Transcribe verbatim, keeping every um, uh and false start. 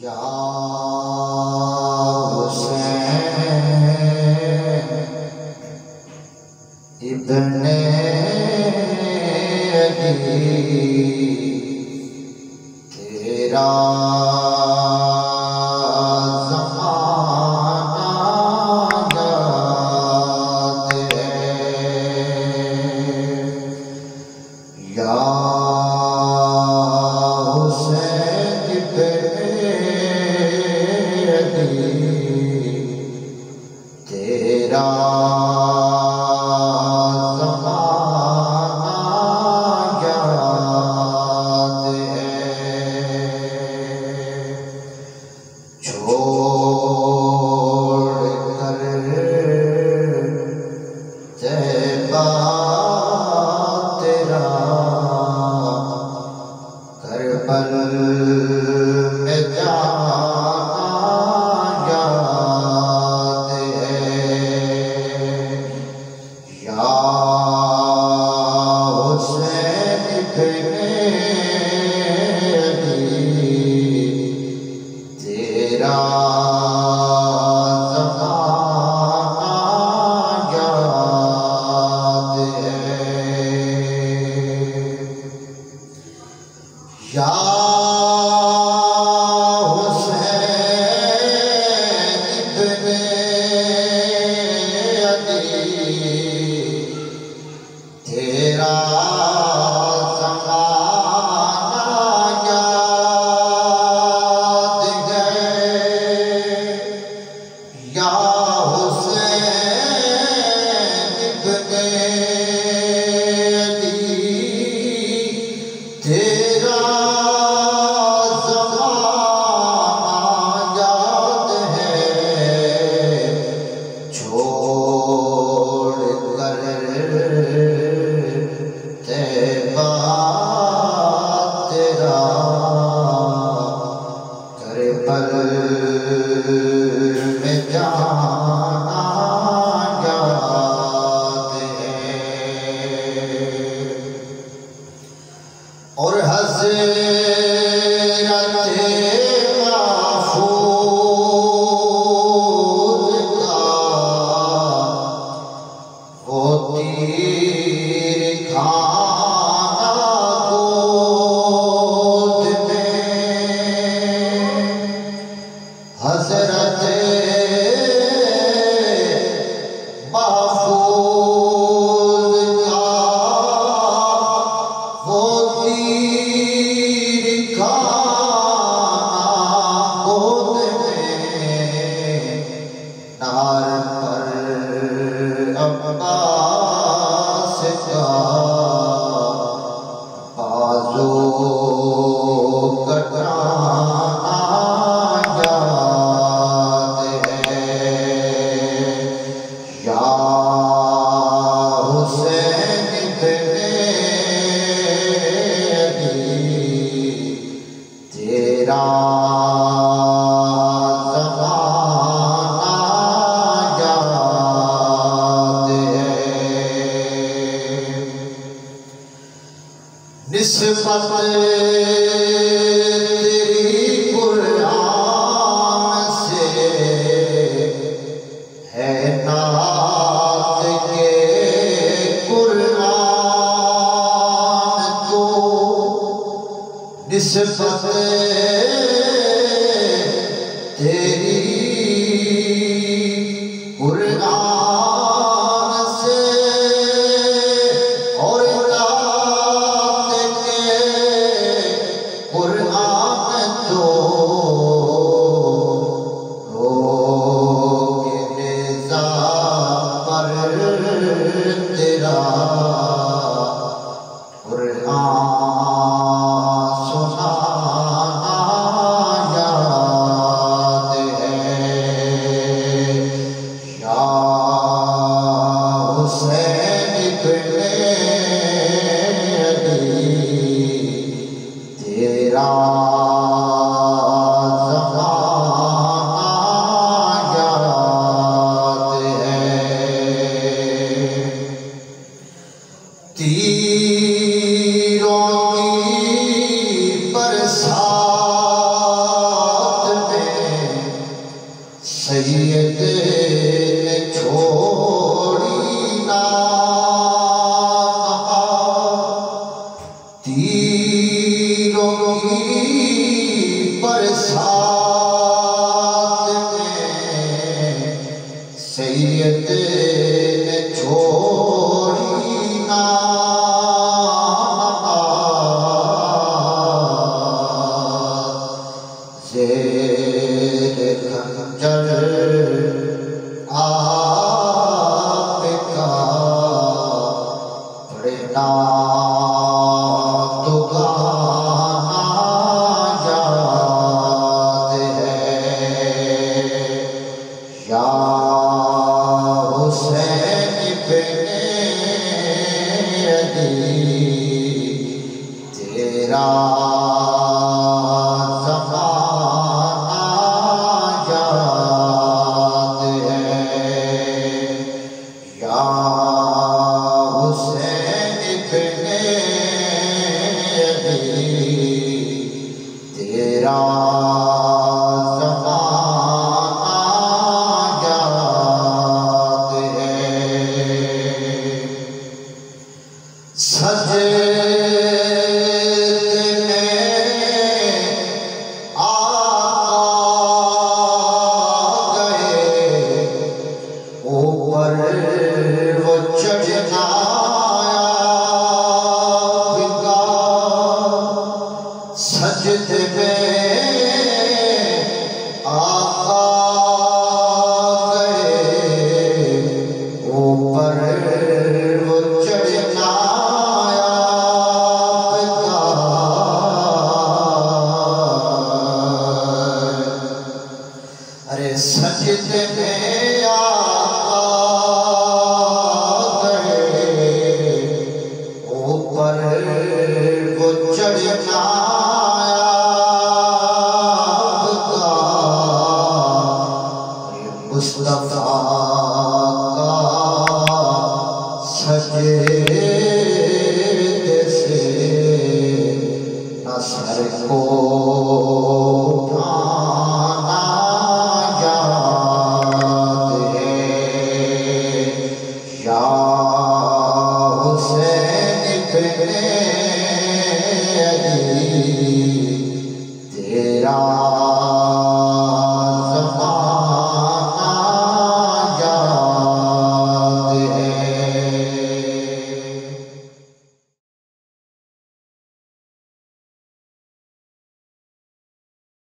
Ya Hussian Abne Ali Tera तीरों की बरसात Ya Hussian